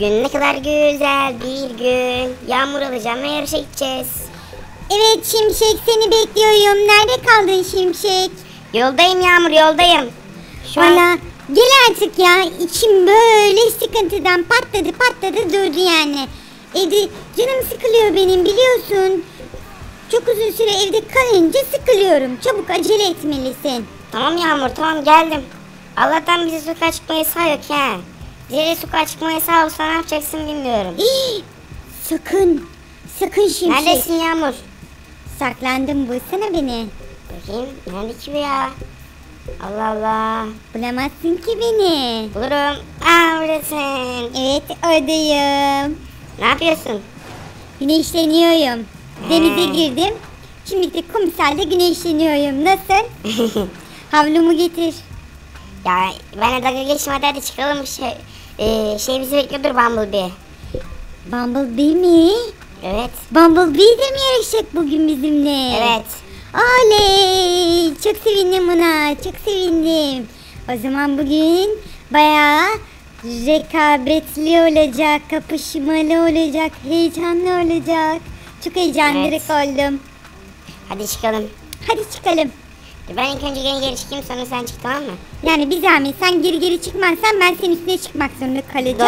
Gün ne kadar güzel bir gün. Yağmur alacağım ve yarışa gideceğiz. Evet Şimşek, seni bekliyorum. Nerede kaldın Şimşek? Yoldayım Yağmur, yoldayım. Valla gel artık ya. İçim böyle sıkıntıdan patladı durdu yani. Evde canım sıkılıyor benim, biliyorsun. Çok uzun süre evde kalınca sıkılıyorum. Çabuk acele etmelisin. Tamam Yağmur, tamam geldim. Allah'tan bize sokağa çıkma yasağı yok ha. Bize sokağa çıkma yasağı olsa ne yapacaksın bilmiyorum. Sakın Şimşek. Neredesin Yağmur? Saklandım, bulsana beni. Bakayım nerede ki bu ya? Allah Allah. Bulamazsın ki beni. Bulurum. Aa, buradasın. Evet, oradayım. Ne yapıyorsun? Güneşleniyorum. Denize girdim. Şimdi de kumsalda güneşleniyorum. Nasıl? Havlumu getir. Ya bana dalga geçme, hadi çıkalım. Şey bizi bekliyordur, Bumblebee. Bumblebee mi? Evet. Bumblebee de mi yarışacak bugün bizimle? Evet. Oley! Çok sevindim buna. Çok sevindim. O zaman bugün bayağı rekabetli olacak. Kapışmalı olacak. Heyecanlı olacak. Çok heyecanlı oldum. Hadi çıkalım. Hadi çıkalım. Ben ilk önce geri çıkayım, sonra sen çık, tamam mı? Yani bir zahmet sen geri çıkmazsan ben senin üstüne çıkmak zorunda kalacağım.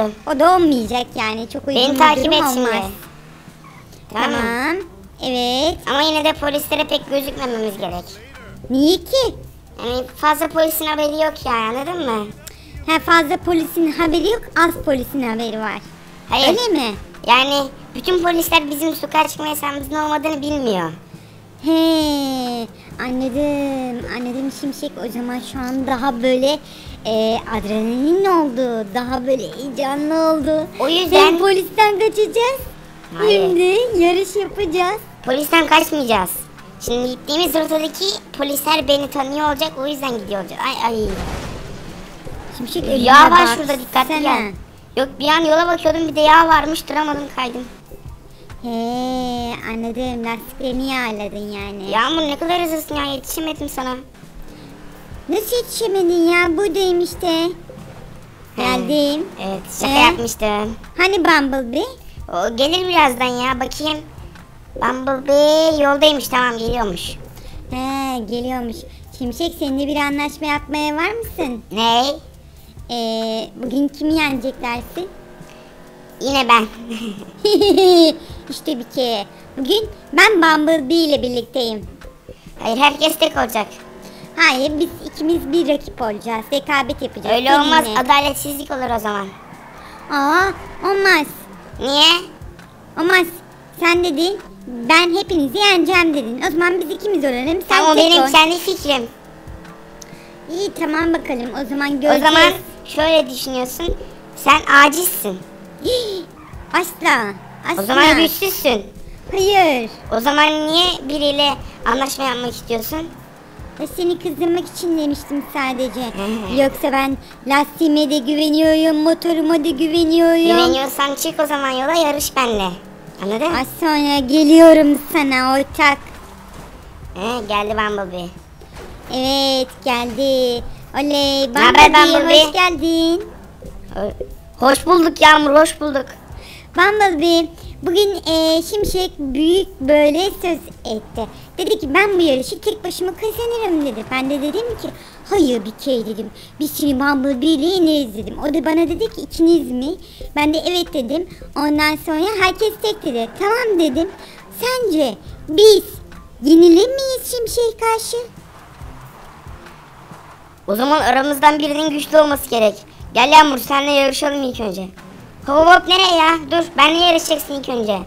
Doğru. O da olmayacak yani, çok uygun bir takip et şimdi. Tamam. Evet. Ama yine de polislere pek gözükmememiz gerek. Niye ki? Yani fazla polisin haberi yok ya, anladın mı? Ha, fazla polisin haberi yok, az polisin haberi var. Hayır. Öyle mi? Yani bütün polisler bizim sokağa çıkma yasağımızın olmadığını bilmiyor. He, anladım Şimşek. O zaman şu an daha böyle adrenalin oldu, daha böyle heyecanlı oldu. O yüzden hem polisten kaçacağız, şimdi yarış yapacağız. Polisten kaçmayacağız. Şimdi gittiğimiz rotadaki polisler beni tanıyor olacak, o yüzden gidiyor olacak. Ay. Şimşek, yağ var şurada, dikkatli gel. Yok, bir an yola bakıyordum, bir de yağ varmış, duramadım, kaydım. Heee, anladım. Lastiklerini yağladın yani. Yağmur ne kadar hızlısın ya, yetişemedim sana. Nasıl yetişemedin ya, buradayım işte. Geldim. Evet, şaka yapmıştım. Hani Bumblebee? O gelir birazdan ya, bakayım. Bumblebee yoldaymış, tamam, geliyormuş. He, geliyormuş. Şimşek, seninle bir anlaşma yapmaya var mısın? Ne? Bugün kimi yenecek dersin? Yine ben. İşte bir kere. Bugün ben Bumblebee ile birlikteyim. Hayır, herkes tek olacak. Hayır, biz ikimiz bir rakip olacağız. Rekabet yapacağız. Öyle seninle. Olmaz, adaletsizlik olur o zaman. Aa, olmaz. Niye? Olmaz. Sen dedin ben hepinizi yeneceğim dedin. O zaman biz ikimiz olalım. Sen tek ol. O benim kendi fikrim. İyi, tamam bakalım, o zaman göreceğiz. O zaman şöyle düşünüyorsun. Sen acizsin. Asla. O zaman güçsüzsün. Hayır. O zaman niye biriyle anlaşma yapmak istiyorsun? Seni kızdırmak için demiştim sadece. Yoksa ben lastiğime de güveniyorum, motoruma da güveniyorum. Güveniyorsan çık o zaman yola, yarış benimle. Anladın? Az sonra geliyorum sana ortak. Geldi Bumblebee. Evet, geldi. Oley Bumblebee, hoş geldin. Hoş bulduk Yağmur, hoş bulduk. Bumblebee, bugün Şimşek büyük böyle söz etti. Dedi ki ben bu yarışı tek başıma kazanırım dedi. Ben de dedim ki hayır bir şey dedim. Biz şimdi Bumblebee ile ineriz dedim. O da bana dedi ki ikiniz mi? Ben de evet dedim. Ondan sonra herkes tek dedi. Tamam dedim. Sence biz yenilir miyiz Şimşek'e karşı? O zaman aramızdan birinin güçlü olması gerek. Gel Yağmur, senle yarışalım ilk önce. Hop hop, nereye ya? Dur, benle yarışacaksın ilk önce.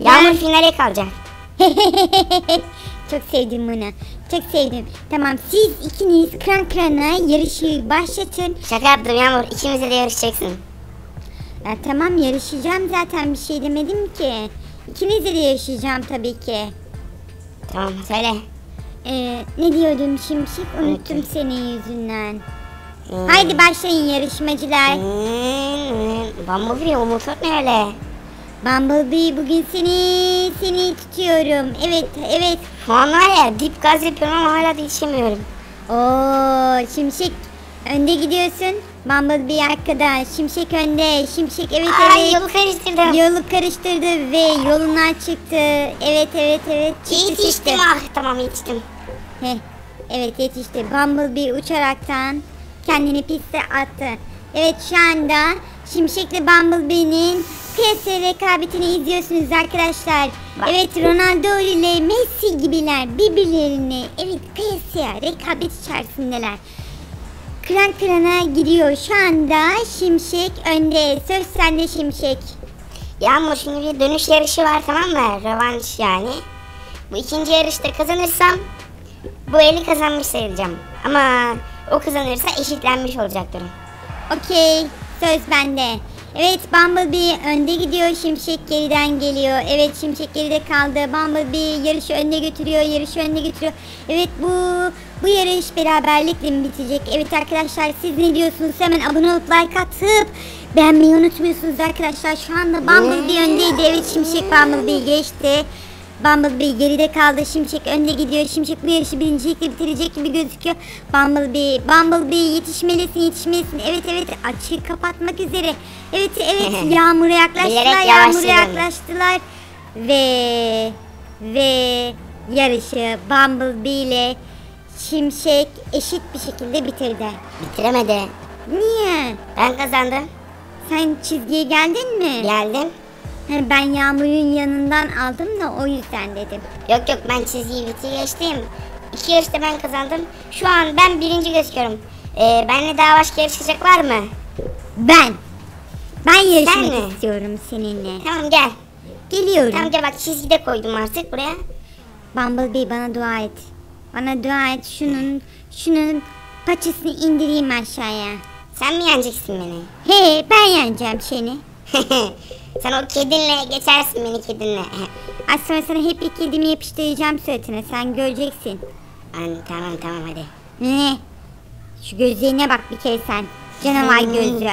Yağmur finale kalacak. Çok sevdim bunu. Çok sevdim. Tamam, siz ikiniz kran krana yarışı başlatın. Şaka yaptım Yağmur. İkimize de yarışacaksın. Ya, tamam, yarışacağım zaten, bir şey demedim ki. İkinize de yarışacağım tabii ki. Tamam, söyle. Ne diyordum Şimşek? Unuttum senin yüzünden. Haydi başlayın yarışmacılar. Bumblebee, o motor ne öyle? Bumblebee, bugün seni tutuyorum. Evet. Şu an var ya, dip gaz yapıyorum ama hala da yetişemiyorum. Şimşek önde gidiyorsun. Bumblebee arkada, Şimşek önde, Şimşek evet evet. Yolu karıştırdı. Yolu karıştırdı ve yolundan çıktı. Evet evet evet. Yetiştim ah, tamam yetiştim. Heh, evet yetişti. Bumblebee uçaraktan kendini piste attı. Evet şu anda Şimşek ile Bumblebee'nin PS rekabetini izliyorsunuz arkadaşlar. Bak. Evet Ronaldo ile Messi gibiler birbirlerini. Evet PS rekabet içerisindeler. Kıran kırana gidiyor şu anda. Şimşek önde. Söz sende Şimşek. Yağmur, şimdi bir dönüş yarışı var, tamam mı? Rövanş yani. Bu ikinci yarışta kazanırsam bu eli kazanmış sayılacağım. Ama o kazanırsa eşitlenmiş olacak durum. Okey. Söz bende. Evet Bumblebee önde gidiyor. Şimşek geriden geliyor. Evet Şimşek geride kaldı. Bumblebee yarışı önde götürüyor. Evet bu yarış beraberlikle mi bitecek? Evet arkadaşlar siz ne diyorsunuz? Hemen abone olup like atıp beğenmeyi unutmuyorsunuz arkadaşlar. Şu anda Bumblebee öndeydi. Evet Şimşek Bumblebee'yi geçti. Bumblebee geride kaldı. Şimşek önde gidiyor. Şimşek bu yarışı birincilikle bitirecek gibi gözüküyor. Bumblebee yetişmelisin. Evet evet açığı kapatmak üzere. Evet evet Yağmur'a yaklaştılar. Ve yarışı Bumblebee ile Şimşek eşit bir şekilde bitirdi. Bitiremedi. Niye? Ben kazandım. Sen çizgiye geldin mi? Geldim. Ben Yağmur'un yanından aldım da o yüzden dedim. Yok yok, ben çizgiyi geçtim. İki yarışta ben kazandım. Şu an ben birinci gözüküyorum. Benimle daha başka yarışacak var mı? Ben yarışmak istiyorum seninle. Tamam gel. Geliyorum. Tamam gel, bak çizgide koydum artık buraya. Bumblebee bana dua et. Şunun paçasını indireyim aşağıya. Sen mi yeneceksin beni? He, ben yeneceğim seni. Sen o kedinle geçersin beni, kedinle. Az sonra sana hep bir kedimi yapıştıracağım suratına, sen göreceksin. Anne tamam hadi. Ne? Şu gözlerine bak bir kere sen. Canavar gözlü.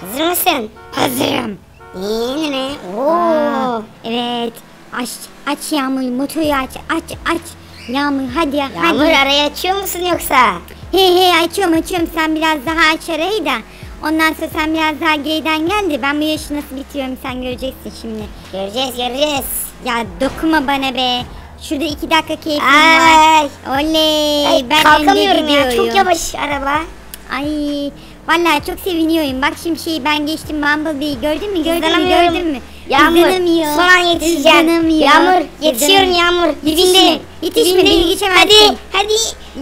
Hazır mısın? Hazırım. Ne? Oo. Evet. Aç Yağmur, motoru aç. Yağmur hadi. Yağmur arayı açıyor musun yoksa? He açıyorum, sen biraz daha aç arayı da. Ondan sonra sen biraz daha geriden gel de ben bu yaşı nasıl bitiriyorum sen göreceksin şimdi. Göreceğiz. Ya dokunma bana be. Şurada 2 dakika keyfim var. Oley. Ay, ben kalkamıyorum ya, çok yavaş araba. Ay vallahi çok seviniyorum. Bak Şimşek'i ben geçtim, Bumblebee'yi gördün mü? Yağmur son an yetişeceğim. Yağmur yetişiyorum Yağmur. Yetişme beni geçemezsin. Hadi.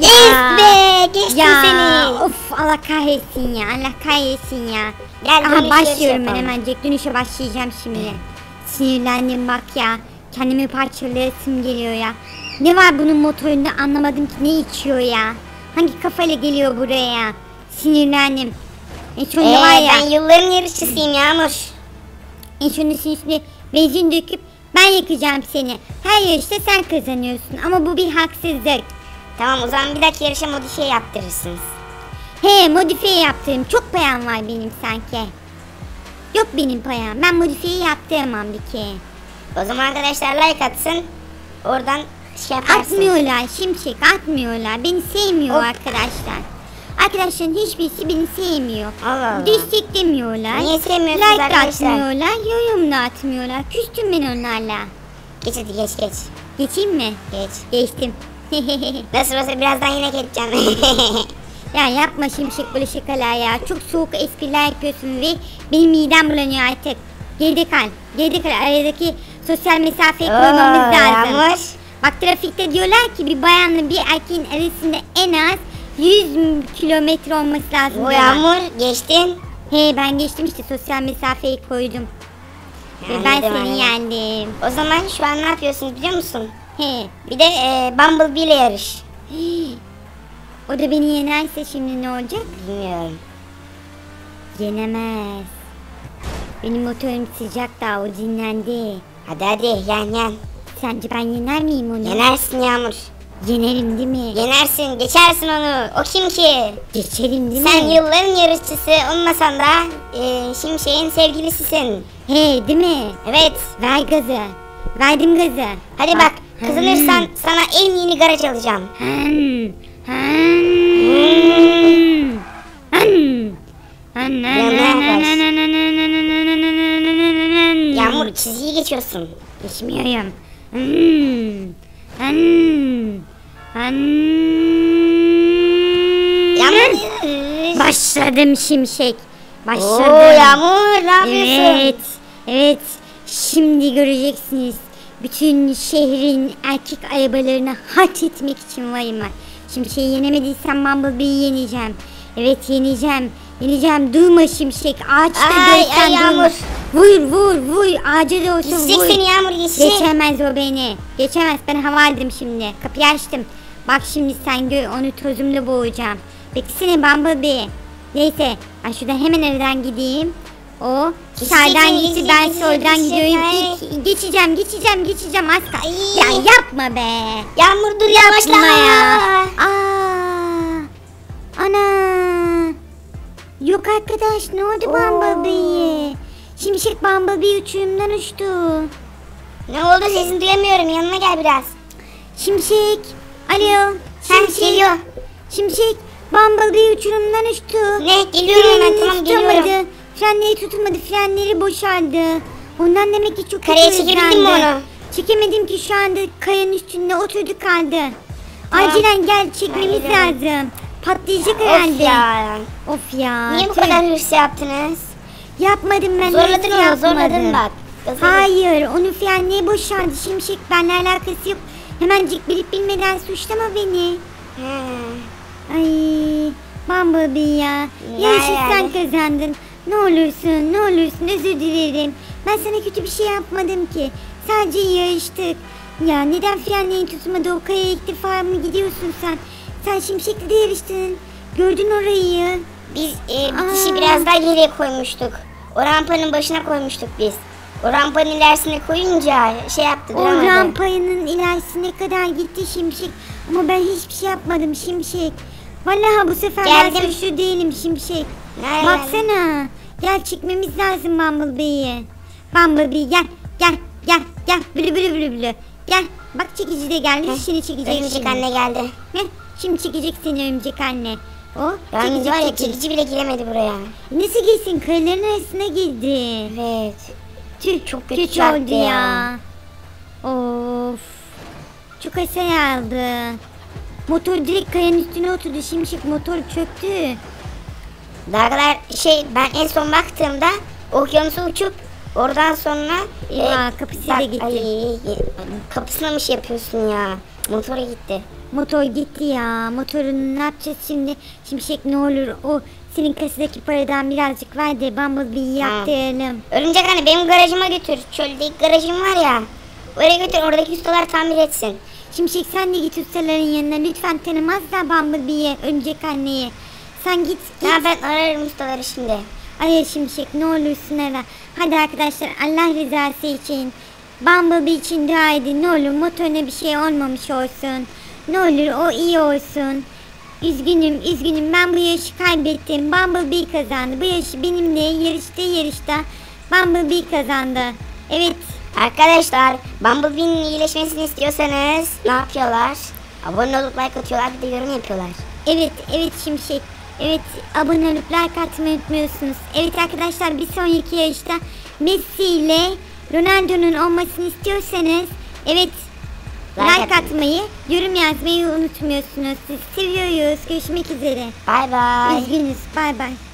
Yes be, geçtim seni. Of, Allah kahretsin ya. Gel, aha, başlıyorum ben hemencik. Dönüşe başlayacağım şimdi. Sinirlendim bak ya. Kendimi parçalayasım geliyor ya. Ne var bunun motorunda anlamadım ki, ne içiyor ya. Hangi kafayla geliyor buraya. Sinirlendim. Ben yılların yarışçısıyım Yağmur. Şunun üstüne benzin döküp ben yakacağım seni. Her yarışta sen kazanıyorsun ama bu bir haksızlık. Tamam, o zaman bir dakika yarışa modifiye yaptırırsınız. He, modifiye yaptırayım. Çok payam var benim sanki. Yok benim payam. Ben modifiye yaptıramam bir kere. O zaman arkadaşlar like atsın. Oradan şey yaparsın. Atmıyorlar Şimşek, atmıyorlar. Beni sevmiyor arkadaşlar. Arkadaşların hiçbirisi beni sevmiyor. Allah. Desteklemiyorlar. Niye sevmiyorsunuz like arkadaşlar? Like atmıyorlar, yorum da atmıyorlar. Küstüm ben onlarla. Geç hadi geç. Geçeyim mi? Geç. Geçtim. Nasıl birazdan yine geçeceğim. Ya yapma Şimşek böyle şakalar ya. Çok soğuk espriler yapıyorsun ve benim midem bulanıyor artık. Geride kal. Aradaki sosyal mesafeyi koymamız lazım. Yağmur. Bak trafikte diyorlar ki bir bayanla bir erkeğin arasında en az 100 kilometre olması lazım. O Yağmur geçtin. He, ben geçtim işte, sosyal mesafeyi koydum. Yani ben seni yendim. O zaman şu an ne yapıyorsunuz biliyor musun? He, bir de Bumblebee ile yarış. O da beni yenerse şimdi ne olacak? Bilmiyorum. Yenemez. Benim motorum sıcak daha, o dinlendi. Hadi yen. Sence ben yener miyim onu? Yenersin Yağmur. Yenerim değil mi? Yenersin, geçersin onu. O kim ki? Geçerim değil mi? Sen yılların yarışçısı olmasan da Şimşek'in sevgilisisin. He, değil mi? Evet. Ver gazı. Verdim gazı. Hadi bak. Kazanırsan sana en yeni garaj alacağım. Abi çizgiyi geçiyorsun. Geçmiyorum. Yağmur. Başladım şimşek. Başladım. Oo, Yağmur, ne yapıyorsun? Evet. Evet. Şimdi göreceksiniz. Bütün şehrin erkek arabalarını hat etmek için varım var. Şimşeği yenemediysem Bumblebee'yi yeneceğim. Evet, yeneceğim. Yeneceğim. Durma şimşek. Ağaçta görsen durma. Yağmur. Vur vur vur. Ağaca da olsun. Geçecek seni Yağmur, geçecek. Geçemez o beni. Geçemez. Ben hava aldım şimdi. Kapıyı açtım. Bak şimdi sen gör. Onu tozumla boğacağım. Beklesene Bumblebee. Neyse. Ben şuradan hemen evden gideyim. O dışarıdan gitti, ben soldan gidiyorum. İlk geçeceğim az. Ya yapma be. Yağmur dur, yavaşlama ya. Aa, ana. Yok arkadaş, ne oldu Bumblebee'ye? Şimşek Bumblebee uçurumdan uçtu. Ne oldu, sesini duyamıyorum, yanına gel biraz. Şimşek. Alo. Şimşek. Geliyor. Şimşek Bumblebee uçurumdan uçtu. Ne? Geliyorum hemen, tamam geliyorum. Frenleri tutulmadı, frenleri boşaldı. Ondan demek ki çok kötü hızlandı. Karaya çekebildin mi onu? Çekemedim ki, şu anda kayanın üstünde oturdu kaldı. Tamam. Acilen gel, çekmemiz lazım. Patlayacak herhalde. Of ya. Of ya. Niye bu kadar hırsı yaptınız? Yapmadım ben. Zorladın onu, zorladın bak. Gazı. Hayır, onun frenleri boşaldı. Şimşek benimle alakası yok. Hemencik bilip bilmeden suçlama beni. Ay Bumblebee ya. Yarışı sen kazandın. Ne olursun, ne olursun, özür dilerim. Ben sana kötü bir şey yapmadım ki. Sadece yarıştık. Ya neden frenlerin tutmadı, o kayaya ilk defa mı gidiyorsun sen? Sen Şimşek'le de yarıştın. Gördün orayı. Biz bitişi biraz daha geriye koymuştuk. O rampanın başına koymuştuk biz. O rampanın ilerisine koyunca şey yaptı, duramadı. O rampanın ilerisine kadar gitti Şimşek. Ama ben hiçbir şey yapmadım Şimşek. Vallahi bu sefer ben suçlu değilim Şimşek. Hayır. Baksana. Gel, çekmemiz lazım Bumblebee'yi. Bumblebee gel. Bülü. Gel. Bak çekici de geldi. Seni çekecek. Örümcek anne geldi. Heh. Şimdi çekecek seni örümcek anne. O yani var ya, çekici bile giremedi buraya. Nasıl girsin? Kayaların arasına girdi. Evet. Tüh, çok kötü oldu ya. Of. Çok hasar aldı. Motor direkt kayanın üstüne oturdu. Şimşek motor çöktü. Daha kadar ben en son baktığımda okyanusa uçup oradan sonra kapısına gitti. Kapısına mı şey yapıyorsun ya? Motora gitti. Motor gitti ya. Motorun ne yapacağız şimdi? Şimşek ne olur o senin kasadaki paradan birazcık ver de Bumblebee'yi yaptıralım. Örümcek anne, benim garajıma götür. Çöldeki garajım var ya. Oraya götür, oradaki ustalar tamir etsin. Şimşek sen de git ustaların yanına. Lütfen tanımazlar Bumblebee'yi, örümcek anneyi. Sen git. Ya ben ararım ustaları şimdi. Hayır Şimşek, ne olursun ara. Hadi arkadaşlar, Allah rızası için Bumblebee için dua edin. Ne olur motoruna bir şey olmamış olsun. Ne olur o iyi olsun. Üzgünüm, ben bu yarışı kaybettim. Bumblebee kazandı. Bu yarışı benimle yarışta Bumblebee kazandı. Evet. Arkadaşlar, Bumblebee'nin iyileşmesini istiyorsanız ne yapıyorlar? Abone olup like atıyorlar, bir de yorum yapıyorlar. Evet Şimşek. Evet, abone olup like atmayı unutmuyorsunuz. Evet arkadaşlar, bir sonraki yarışta Messi ile Ronaldo'nun olmasını istiyorsanız like atmayı, yorum yazmayı unutmuyorsunuz. Sizi seviyoruz. Görüşmek üzere. Bye bye. Üzgünüz. Bye bye.